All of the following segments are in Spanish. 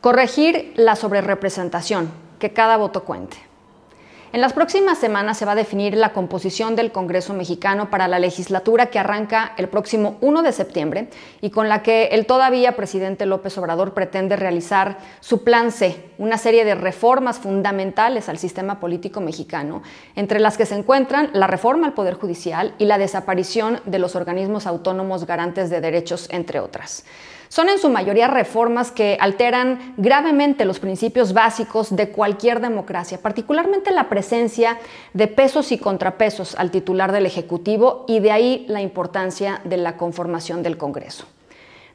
Corregir la sobrerrepresentación, que cada voto cuente. En las próximas semanas se va a definir la composición del Congreso mexicano para la legislatura que arranca el próximo 1 de septiembre y con la que el todavía presidente López Obrador pretende realizar su Plan C, una serie de reformas fundamentales al sistema político mexicano, entre las que se encuentran la reforma al Poder Judicial y la desaparición de los organismos autónomos garantes de derechos, entre otras. Son en su mayoría reformas que alteran gravemente los principios básicos de cualquier democracia, particularmente la presencia de pesos y contrapesos al titular del Ejecutivo, y de ahí la importancia de la conformación del Congreso.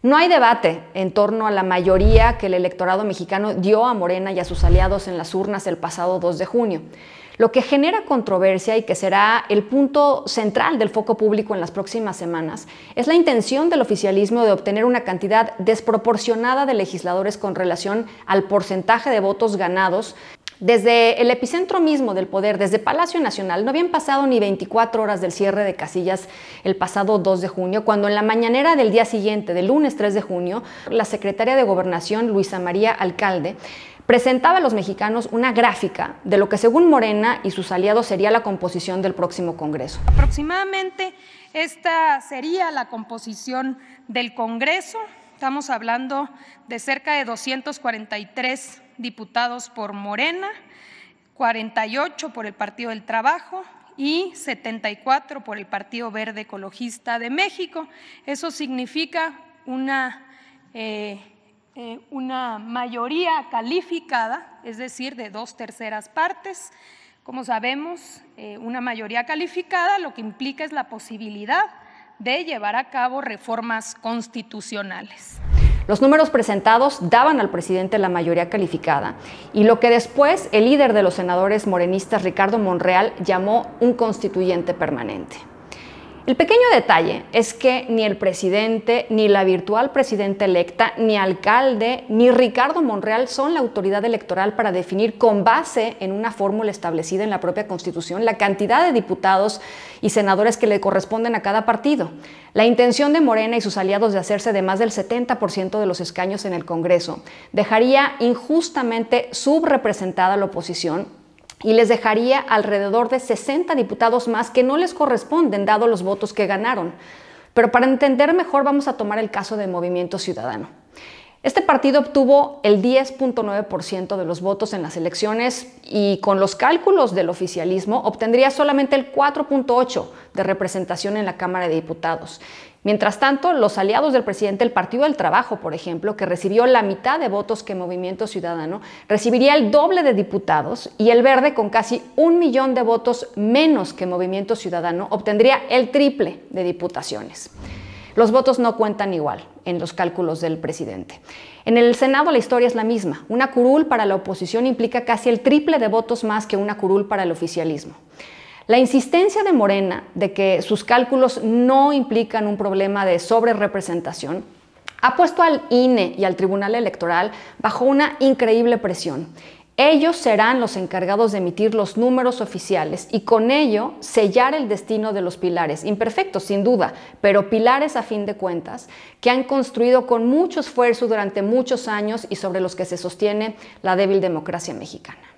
No hay debate en torno a la mayoría que el electorado mexicano dio a Morena y a sus aliados en las urnas el pasado 2 de junio. Lo que genera controversia y que será el punto central del foco público en las próximas semanas es la intención del oficialismo de obtener una cantidad desproporcionada de legisladores con relación al porcentaje de votos ganados. Desde el epicentro mismo del poder, desde Palacio Nacional, no habían pasado ni 24 horas del cierre de casillas el pasado 2 de junio, cuando en la mañanera del día siguiente, del lunes 3 de junio, la secretaria de Gobernación, Luisa María Alcalde, presentaba a los mexicanos una gráfica de lo que según Morena y sus aliados sería la composición del próximo Congreso. Aproximadamente esta sería la composición del Congreso. Estamos hablando de cerca de 243 diputados por Morena, 48 por el Partido del Trabajo y 74 por el Partido Verde Ecologista de México. Eso significa una mayoría calificada, es decir, de 2/3 partes. Como sabemos, una mayoría calificada lo que implica es la posibilidad de llevar a cabo reformas constitucionales. Los números presentados daban al presidente la mayoría calificada y lo que después el líder de los senadores morenistas, Ricardo Monreal, llamó un constituyente permanente. El pequeño detalle es que ni el presidente, ni la virtual presidenta electa, ni Alcalde, ni Ricardo Monreal son la autoridad electoral para definir con base en una fórmula establecida en la propia Constitución la cantidad de diputados y senadores que le corresponden a cada partido. La intención de Morena y sus aliados de hacerse de más del 70% de los escaños en el Congreso dejaría injustamente subrepresentada la oposición y les dejaría alrededor de 60 diputados más que no les corresponden, dado los votos que ganaron. Pero para entender mejor vamos a tomar el caso de Movimiento Ciudadano. Este partido obtuvo el 10.9% de los votos en las elecciones y con los cálculos del oficialismo obtendría solamente el 4.8% de representación en la Cámara de Diputados. Mientras tanto, los aliados del presidente, el Partido del Trabajo, por ejemplo, que recibió la mitad de votos que Movimiento Ciudadano, recibiría el doble de diputados, y el Verde, con casi 1 millón de votos menos que Movimiento Ciudadano, obtendría el triple de diputaciones. Los votos no cuentan igual en los cálculos del presidente. En el Senado la historia es la misma. Una curul para la oposición implica casi el triple de votos más que una curul para el oficialismo. La insistencia de Morena de que sus cálculos no implican un problema de sobrerrepresentación ha puesto al INE y al Tribunal Electoral bajo una increíble presión. Ellos serán los encargados de emitir los números oficiales y con ello sellar el destino de los pilares, imperfectos sin duda, pero pilares a fin de cuentas, que han construido con mucho esfuerzo durante muchos años y sobre los que se sostiene la débil democracia mexicana.